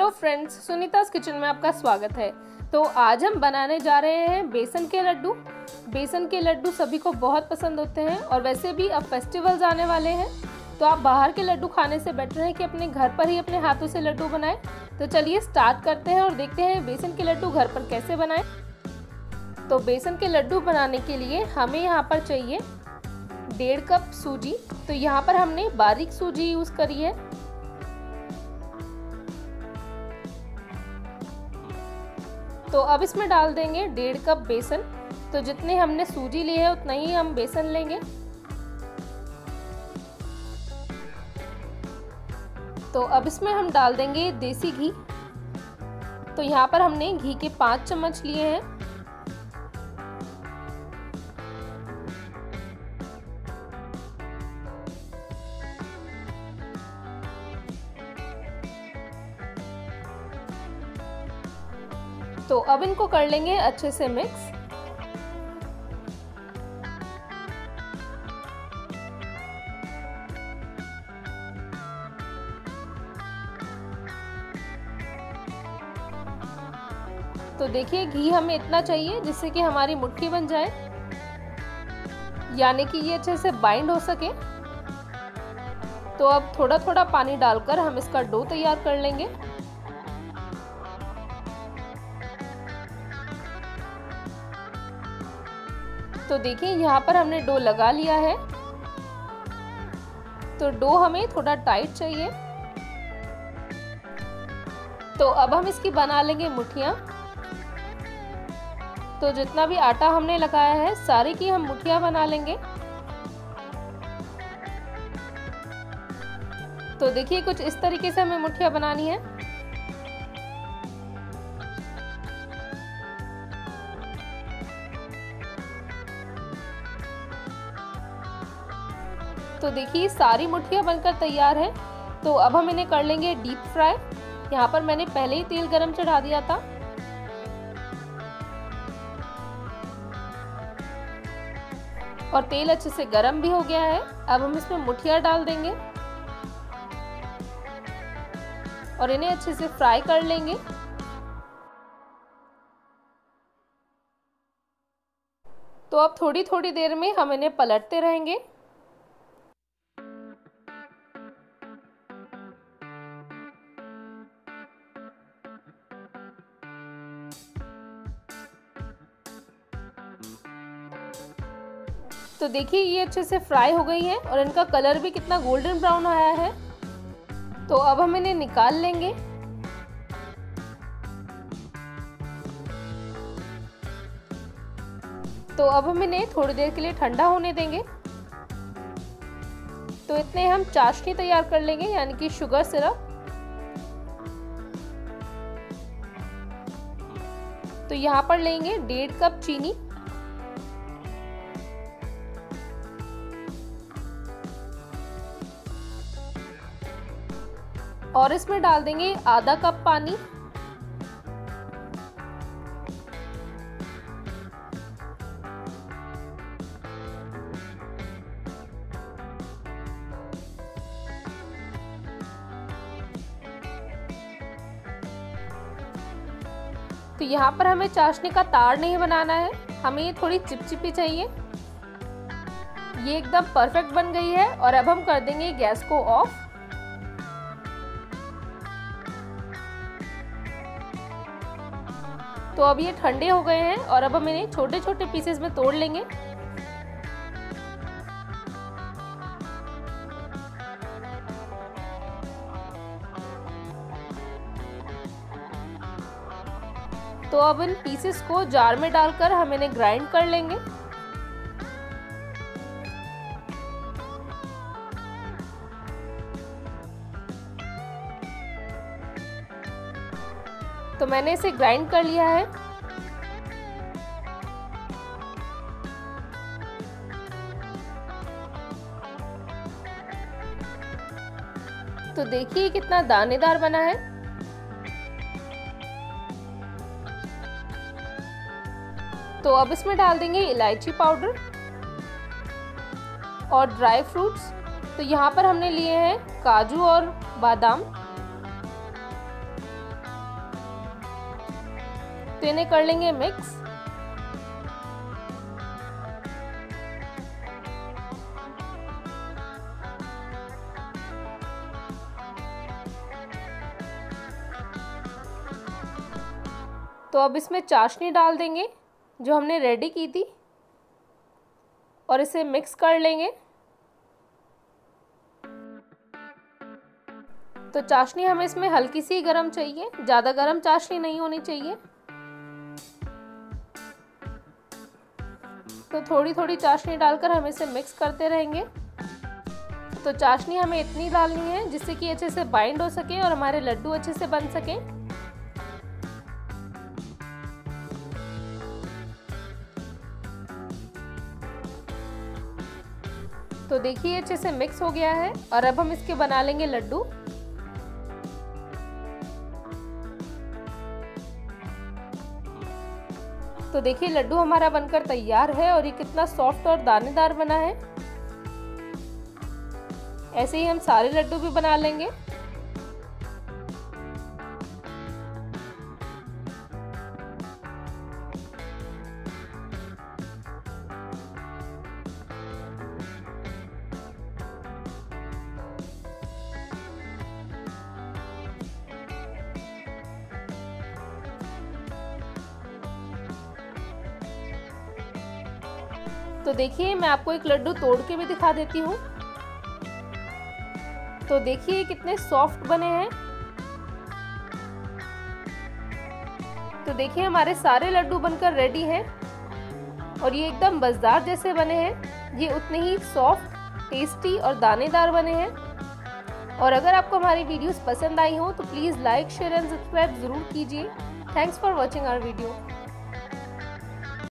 Hello friends, सुनीता's kitchen में आपका स्वागत है। तो आज हम बनाने जा रहे हैं बेसन के लड्डू। बेसन के लड्डू सभी को बहुत पसंद होते हैं और वैसे भी अब फेस्टिवल्स आने वाले हैं, तो आप बाहर के लड्डू खाने से बेटर है कि अपने घर पर ही अपने हाथों से लड्डू बनाएं। तो चलिए स्टार्ट करते हैं और देखते हैं बेसन के लड्डू घर पर कैसे बनाएं। तो बेसन के लड्डू बनाने के लिए हमें यहाँ पर चाहिए 1.5 कप सूजी। तो यहाँ पर हमने बारीक सूजी यूज़ करी है। तो अब इसमें डाल देंगे 1.5 कप बेसन। तो जितने हमने सूजी ली है उतना ही हम बेसन लेंगे। तो अब इसमें हम डाल देंगे देसी घी। तो यहाँ पर हमने घी के 5 चम्मच लिए हैं। तो अब इनको कर लेंगे अच्छे से मिक्स। तो देखिए घी हमें इतना चाहिए जिससे कि हमारी मुट्ठी बन जाए, यानी कि ये अच्छे से बाइंड हो सके। तो अब थोड़ा थोड़ा पानी डालकर हम इसका डो तैयार कर लेंगे। तो देखिए यहाँ पर हमने डो लगा लिया है। तो डो हमें थोड़ा टाइट चाहिए। तो अब हम इसकी बना लेंगे मुठियाँ। तो जितना भी आटा हमने लगाया है सारी की हम मुठियाँ बना लेंगे। तो देखिए कुछ इस तरीके से हमें मुठियाँ बनानी है। तो देखिए सारी मुठियाँ बनकर तैयार है। तो अब हम इन्हें कर लेंगे डीप फ्राई। यहाँ पर मैंने पहले ही तेल गरम चढ़ा दिया था। और तेल अच्छे से गरम भी हो गया है। अब हम इसमें मुठियाँ डाल देंगे और इन्हें अच्छे से फ्राई कर लेंगे। तो अब थोड़ी थोड़ी देर में हम इन्हें पलटते रहेंगे। तो देखिए ये अच्छे से फ्राई हो गई है और इनका कलर भी कितना गोल्डन ब्राउन आया है। तो अब हम इन्हें निकाल लेंगे। तो अब हम इन्हें थोड़ी देर के लिए ठंडा होने देंगे। तो इतने हम चाशनी तैयार कर लेंगे, यानी कि शुगर सिरप। तो यहाँ पर लेंगे 1.5 कप चीनी। और इसमें डाल देंगे 0.5 कप पानी। तो यहाँ पर हमें चाशनी का तार नहीं बनाना है, हमें ये थोड़ी चिपचिपी चाहिए। ये एकदम परफेक्ट बन गई है। और अब हम कर देंगे गैस को ऑफ। तो अब ये ठंडे हो गए हैं और अब हम इन्हें छोटे छोटे पीसेस में तोड़ लेंगे। तो अब इन पीसेस को जार में डालकर हम इन्हें ग्राइंड कर लेंगे। तो मैंने इसे ग्राइंड कर लिया है। तो देखिए कितना दानेदार बना है। तो अब इसमें डाल देंगे इलायची पाउडर और ड्राई फ्रूट्स। तो यहाँ पर हमने लिए हैं काजू और बादाम। तो इन्हें कर लेंगे मिक्स। तो अब इसमें चाशनी डाल देंगे जो हमने रेडी की थी और इसे मिक्स कर लेंगे। तो चाशनी हमें इसमें हल्की सी गरम चाहिए, ज़्यादा गरम चाशनी नहीं होनी चाहिए। तो थोड़ी थोड़ी चाशनी डालकर हम इसे मिक्स करते रहेंगे। तो चाशनी हमें इतनी डालनी है जिससे कि अच्छे से बाइंड हो सके और हमारे लड्डू अच्छे से बन सकें। तो देखिए अच्छे से मिक्स हो गया है और अब हम इसके बना लेंगे लड्डू। तो देखिए लड्डू हमारा बनकर तैयार है और ये कितना सॉफ्ट और दानेदार बना है। ऐसे ही हम सारे लड्डू भी बना लेंगे। तो देखिए मैं आपको एक लड्डू तोड़ के भी दिखा देती हूँ। तो देखिए कितने सॉफ्ट बने हैं। तो देखिए हमारे सारे लड्डू बनकर रेडी हैं और ये एकदम मज़ेदार जैसे बने हैं। ये उतने ही सॉफ्ट, टेस्टी और दानेदार बने हैं। और अगर आपको हमारी वीडियोस पसंद आई हो तो please like, share and subscribe ज़रूर कीजिए। Thanks for watching our video.